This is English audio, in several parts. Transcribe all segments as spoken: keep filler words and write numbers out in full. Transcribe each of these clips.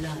blood.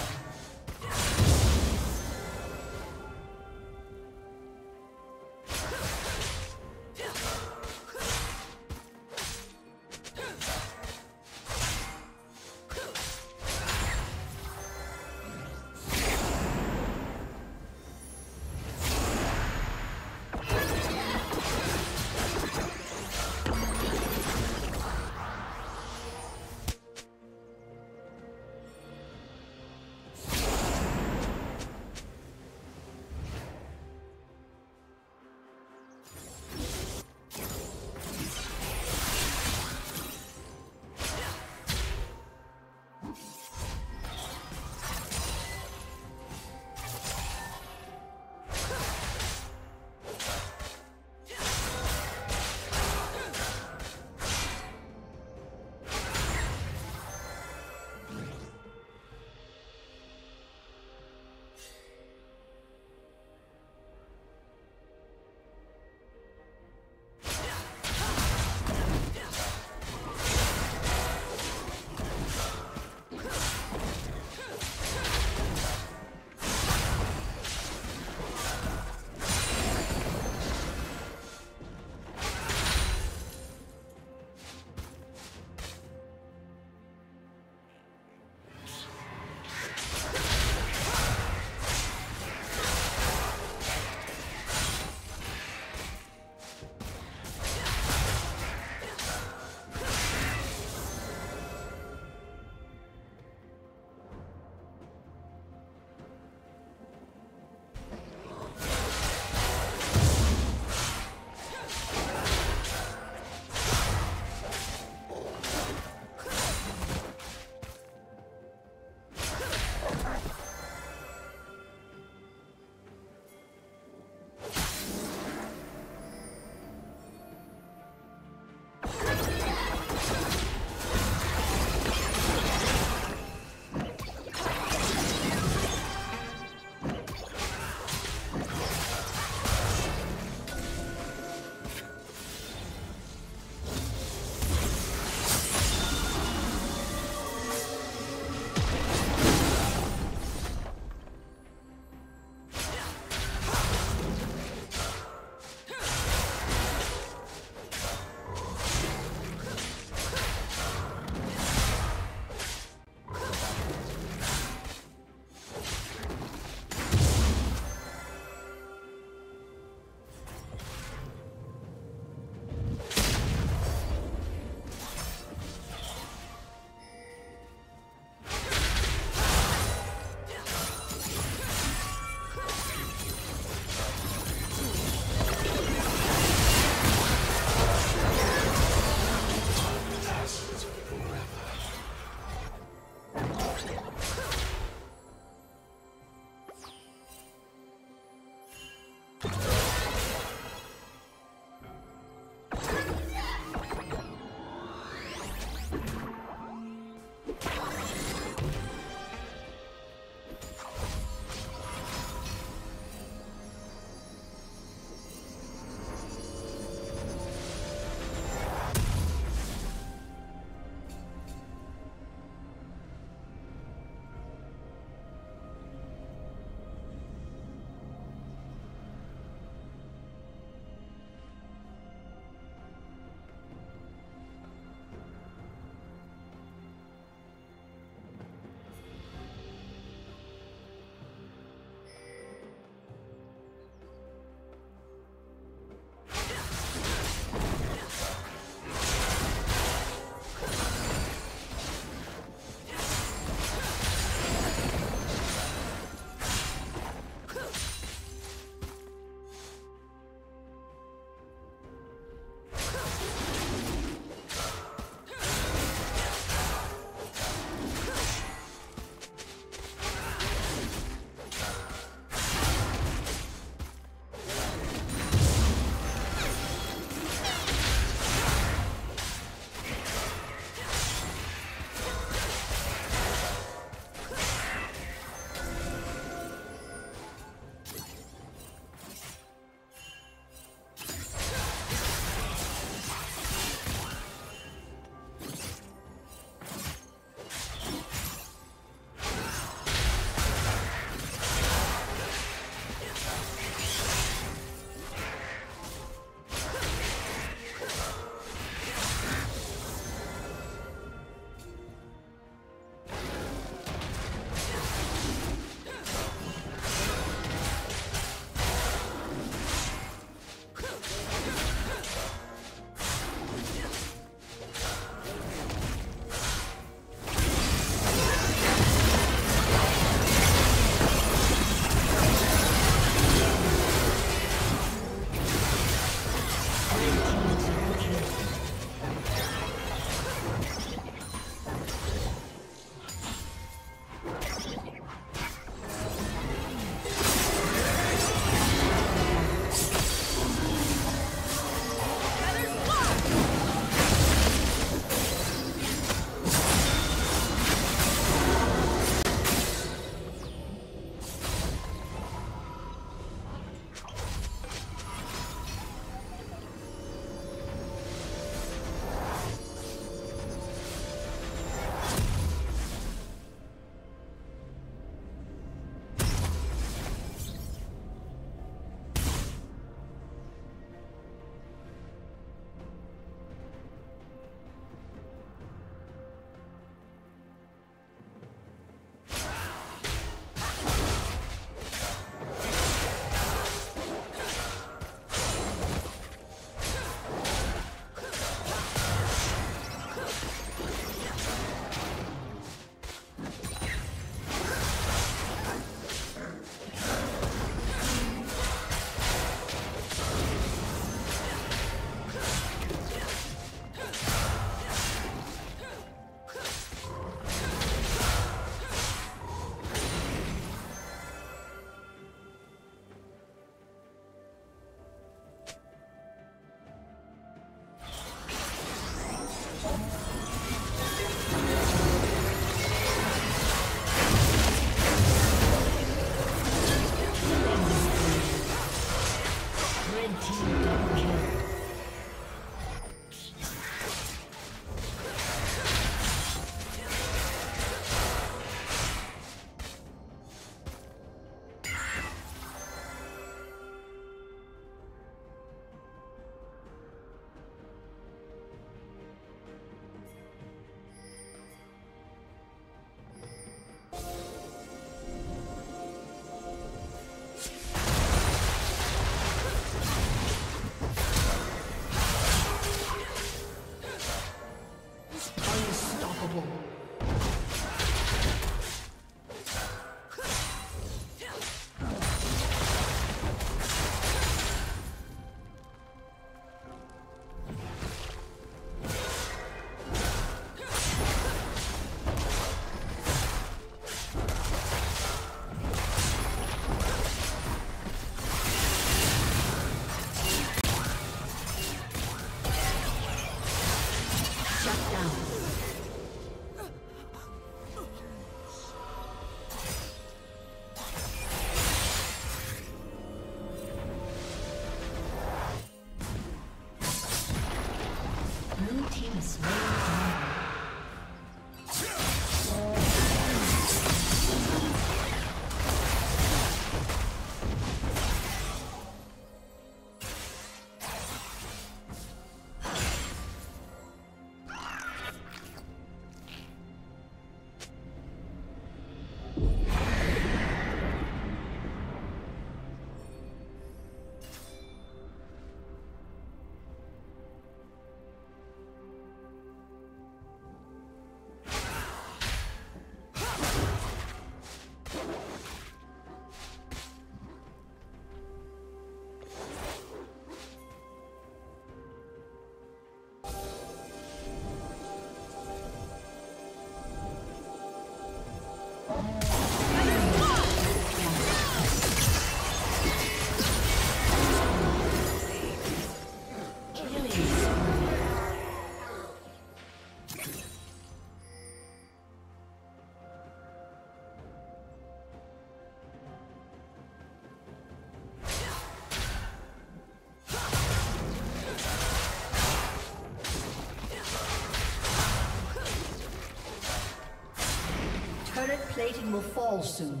Turret plating will fall soon.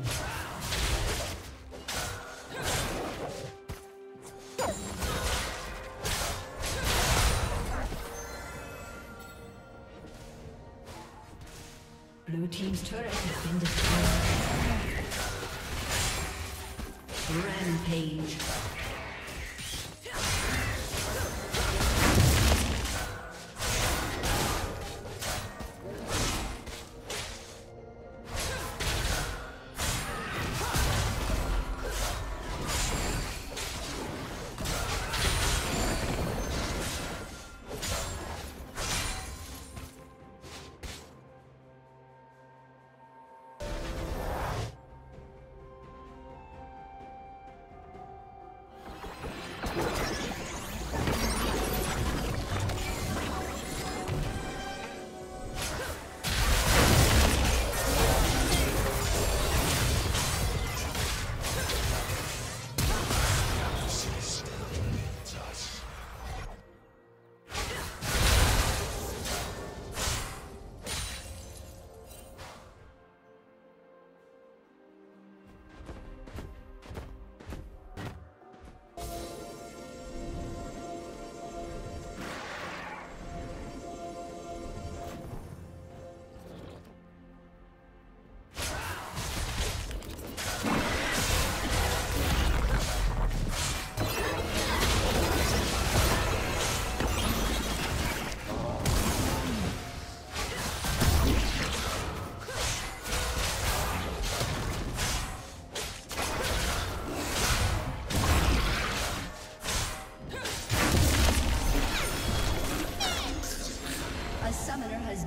Blue team's turret has been destroyed. Rampage.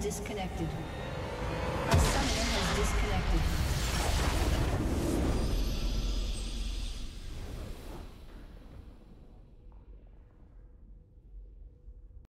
Disconnected. Our summoner has disconnected.